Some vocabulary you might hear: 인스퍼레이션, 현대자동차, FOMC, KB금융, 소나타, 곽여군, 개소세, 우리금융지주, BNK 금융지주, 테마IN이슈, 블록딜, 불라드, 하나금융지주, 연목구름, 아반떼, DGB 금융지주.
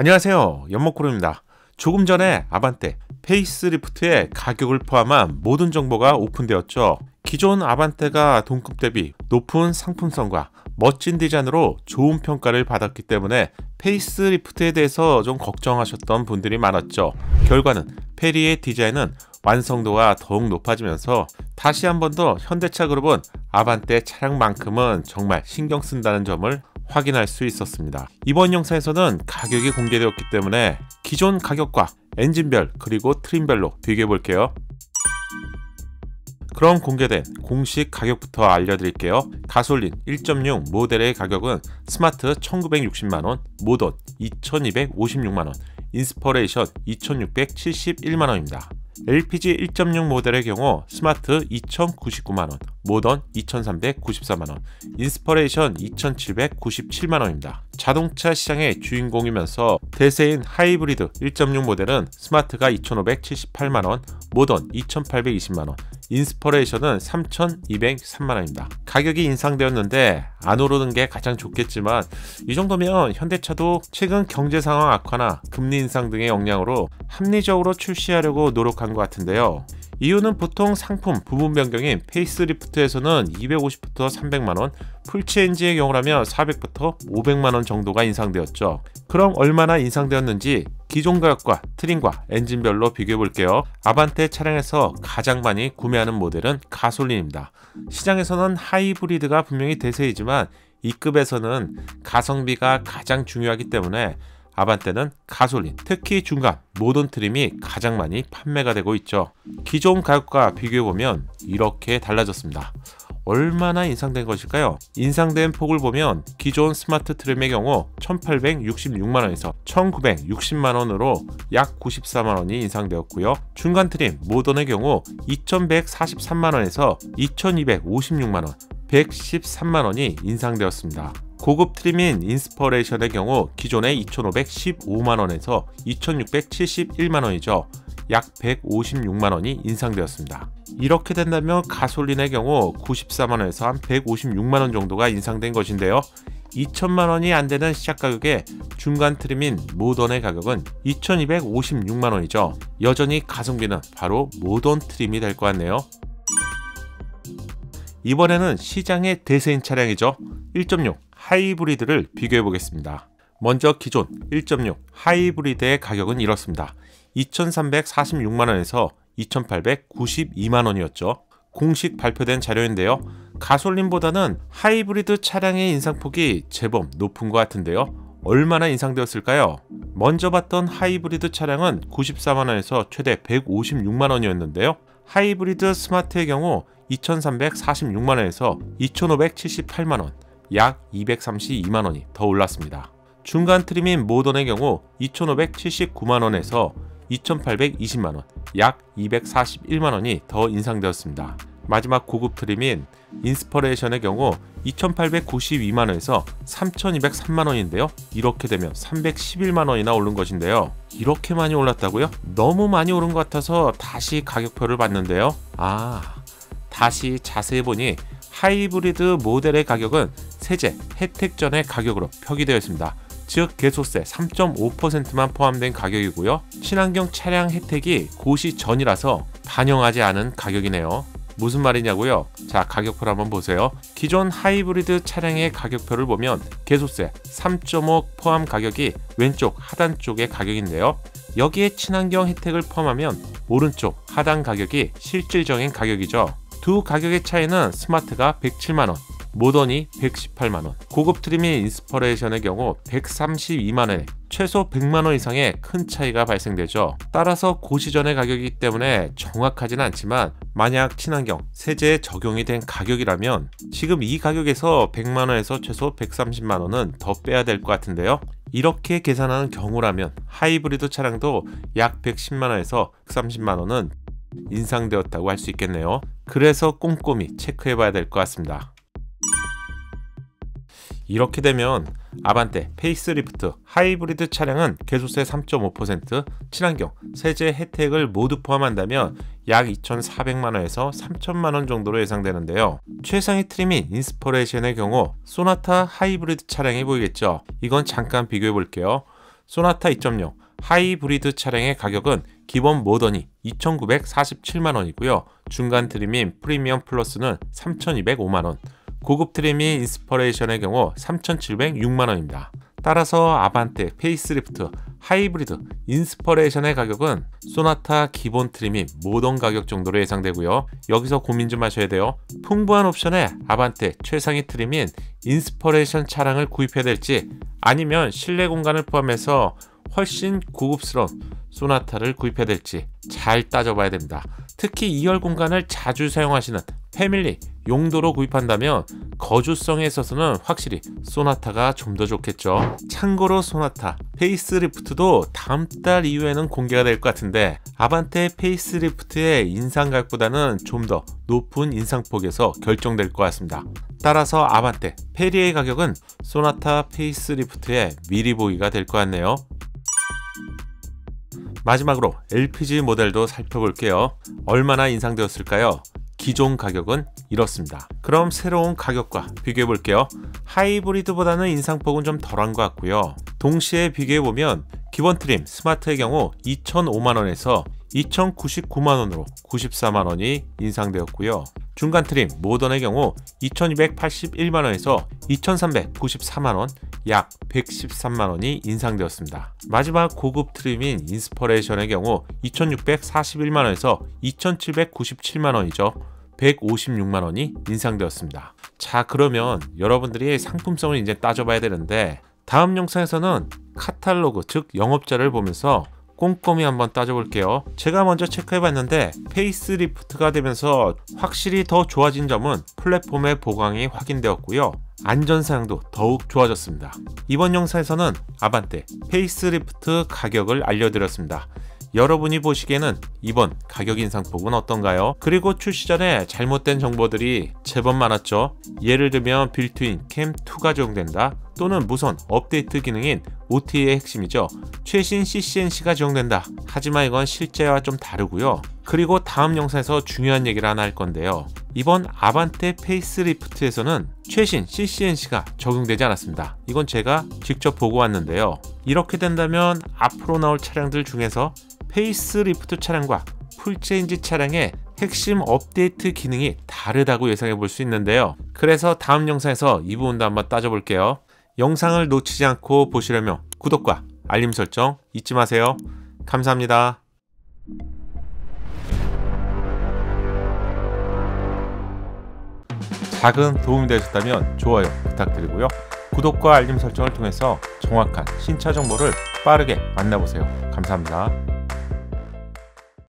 안녕하세요, 연목구름입니다. 조금 전에 아반떼 페이스리프트의 가격을 포함한 모든 정보가 오픈되었죠. 기존 아반떼가 동급 대비 높은 상품성과 멋진 디자인으로 좋은 평가를 받았기 때문에 페이스리프트에 대해서 좀 걱정하셨던 분들이 많았죠. 결과는 페리의 디자인은 완성도가 더욱 높아지면서 다시 한 번 더 현대차 그룹은 아반떼 차량만큼은 정말 신경 쓴다는 점을 확인할 수 있었습니다. 이번 영상에서는 가격이 공개되었기 때문에 기존 가격과 엔진별 그리고 트림별로 비교해 볼게요. 그럼 공개된 공식 가격부터 알려드릴게요. 가솔린 1.6 모델의 가격은 스마트 1960만원, 모던 2256만원, 인스퍼레이션 2671만원입니다. LPG 1.6 모델의 경우 스마트 2099만원, 모던 2394만원, 인스퍼레이션 2797만원입니다. 자동차 시장의 주인공이면서 대세인 하이브리드 1.6 모델은 스마트가 2578만원, 모던 2820만원, 인스퍼레이션은 3203만원입니다. 가격이 인상되었는데 안 오르는 게 가장 좋겠지만 이 정도면 현대차도 최근 경제 상황 악화나 금리 인상 등의 영향으로 합리적으로 출시하려고 노력한 것 같은데요. 이유는 보통 상품 부분 변경인 페이스리프트에서는 250부터 300만원, 풀체인지의 경우라면 400부터 500만원 정도가 인상되었죠. 그럼 얼마나 인상되었는지 기존 가격과 트림과 엔진별로 비교해 볼게요. 아반떼 차량에서 가장 많이 구매하는 모델은 가솔린입니다. 시장에서는 하이브리드가 분명히 대세이지만 이 급에서는 가성비가 가장 중요하기 때문에 아반떼는 가솔린, 특히 중간 모던 트림이 가장 많이 판매가 되고 있죠. 기존 가격과 비교해보면 이렇게 달라졌습니다. 얼마나 인상된 것일까요? 인상된 폭을 보면 기존 스마트 트림의 경우 1866만원에서 1960만원으로 약 94만원이 인상되었고요. 중간 트림 모던의 경우 2143만원에서 2256만원, 113만원이 인상되었습니다. 고급 트림인 인스퍼레이션의 경우 기존의 2515만원에서 2671만원이죠. 약 156만원이 인상되었습니다. 이렇게 된다면 가솔린의 경우 94만원에서 한 156만원 정도가 인상된 것인데요. 2000만원이 안되는 시작가격에 중간 트림인 모던의 가격은 2256만원이죠. 여전히 가성비는 바로 모던 트림이 될 것 같네요. 이번에는 시장의 대세인 차량이죠. 1.6 하이브리드를 비교해 보겠습니다. 먼저 기존 1.6 하이브리드의 가격은 이렇습니다. 2346만원에서 2892만원이었죠. 공식 발표된 자료인데요. 가솔린보다는 하이브리드 차량의 인상폭이 제법 높은 것 같은데요. 얼마나 인상되었을까요? 먼저 봤던 하이브리드 차량은 94만원에서 최대 156만원이었는데요. 하이브리드 스마트의 경우 2346만원에서 2578만원, 약 232만원이 더 올랐습니다. 중간 트림인 모던의 경우 2579만원에서 2820만원, 약 241만원이 더 인상되었습니다. 마지막 고급 트림인 인스퍼레이션의 경우 2892만원에서 3203만원인데요. 이렇게 되면 311만원이나 오른 것인데요. 이렇게 많이 올랐다고요? 너무 많이 오른 것 같아서 다시 가격표를 봤는데요. 다시 자세히 보니 하이브리드 모델의 가격은 세제 혜택 전의 가격으로 표기되어 있습니다. 즉 개소세 3.5%만 포함된 가격이고요. 친환경 차량 혜택이 고시 전이라서 반영하지 않은 가격이네요. 무슨 말이냐고요? 자, 가격표를 한번 보세요. 기존 하이브리드 차량의 가격표를 보면 개소세 3.5 포함 가격이 왼쪽 하단 쪽의 가격인데요. 여기에 친환경 혜택을 포함하면 오른쪽 하단 가격이 실질적인 가격이죠. 두 가격의 차이는 스마트가 107만원, 모던이 118만원, 고급 트림인 인스퍼레이션의 경우 132만원에 최소 100만원 이상의 큰 차이가 발생되죠. 따라서 고시전의 가격이기 때문에 정확하진 않지만 만약 친환경 세제에 적용이 된 가격이라면 지금 이 가격에서 100만원에서 최소 130만원은 더 빼야 될 것 같은데요. 이렇게 계산하는 경우라면 하이브리드 차량도 약 110만원에서 130만원은 인상되었다고 할 수 있겠네요. 그래서 꼼꼼히 체크해 봐야 될 것 같습니다. 이렇게 되면 아반떼 페이스리프트 하이브리드 차량은 개소세 3.5%, 친환경 세제 혜택을 모두 포함한다면 약 2,400만원에서 3,000만원 정도로 예상되는데요. 최상위 트림인 인스퍼레이션의 경우 소나타 하이브리드 차량이 보이겠죠. 이건 잠깐 비교해 볼게요. 소나타 2.0 하이브리드 차량의 가격은 기본 모던이 2,947만원이고요. 중간 트림인 프리미엄 플러스는 3,205만원, 고급 트림인 인스퍼레이션의 경우 3,706만원입니다. 따라서 아반떼, 페이스리프트, 하이브리드, 인스퍼레이션의 가격은 소나타 기본 트림인 모던 가격 정도로 예상되고요. 여기서 고민 좀 하셔야 돼요. 풍부한 옵션에 아반떼 최상위 트림인 인스퍼레이션 차량을 구입해야 될지, 아니면 실내 공간을 포함해서 훨씬 고급스러운 소나타를 구입해야 될지 잘 따져봐야 됩니다. 특히 2열 공간을 자주 사용하시는 패밀리 용도로 구입한다면 거주성에 있어서는 확실히 소나타가 좀 더 좋겠죠. 참고로 소나타 페이스리프트도 다음 달 이후에는 공개가 될 것 같은데, 아반떼 페이스리프트의 인상가격보다는 좀 더 높은 인상폭에서 결정될 것 같습니다. 따라서 아반떼 페리의 가격은 소나타 페이스리프트의 미리 보기가 될 것 같네요. 마지막으로 LPG 모델도 살펴볼게요. 얼마나 인상되었을까요? 기존 가격은 이렇습니다. 그럼 새로운 가격과 비교해 볼게요. 하이브리드보다는 인상폭은 좀 덜한 것 같고요. 동시에 비교해 보면 기본 트림 스마트의 경우 2,005만원에서 2,099만원으로 94만원이 인상되었고요. 중간 트림 모던의 경우 2,281만원에서 2,394만원, 약 113만원이 인상되었습니다. 마지막 고급 트림인 인스퍼레이션의 경우 2,641만원에서 2,797만원이죠. 156만원이 인상되었습니다. 자, 그러면 여러분들이 상품성을 이제 따져봐야 되는데, 다음 영상에서는 카탈로그, 즉 영업자를 보면서 꼼꼼히 한번 따져볼게요. 제가 먼저 체크해봤는데 페이스리프트가 되면서 확실히 더 좋아진 점은 플랫폼의 보강이 확인되었고요. 안전사양도 더욱 좋아졌습니다. 이번 영상에서는 아반떼 페이스리프트 가격을 알려드렸습니다. 여러분이 보시기에는 이번 가격 인상폭은 어떤가요? 그리고 출시 전에 잘못된 정보들이 제법 많았죠. 예를 들면 빌트인 캠2가 적용된다, 또는 무선 업데이트 기능인 OTA의 핵심이죠. 최신 CCNC가 적용된다. 하지만 이건 실제와 좀 다르고요. 그리고 다음 영상에서 중요한 얘기를 하나 할 건데요. 이번 아반떼 페이스리프트에서는 최신 CCNC가 적용되지 않았습니다. 이건 제가 직접 보고 왔는데요. 이렇게 된다면 앞으로 나올 차량들 중에서 페이스리프트 차량과 풀체인지 차량의 핵심 업데이트 기능이 다르다고 예상해 볼 수 있는데요. 그래서 다음 영상에서 이 부분도 한번 따져볼게요. 영상을 놓치지 않고 보시려면 구독과 알림 설정 잊지 마세요. 감사합니다. 작은 도움이 되셨다면 좋아요 부탁드리고요. 구독과 알림 설정을 통해서 정확한 신차 정보를 빠르게 만나보세요. 감사합니다.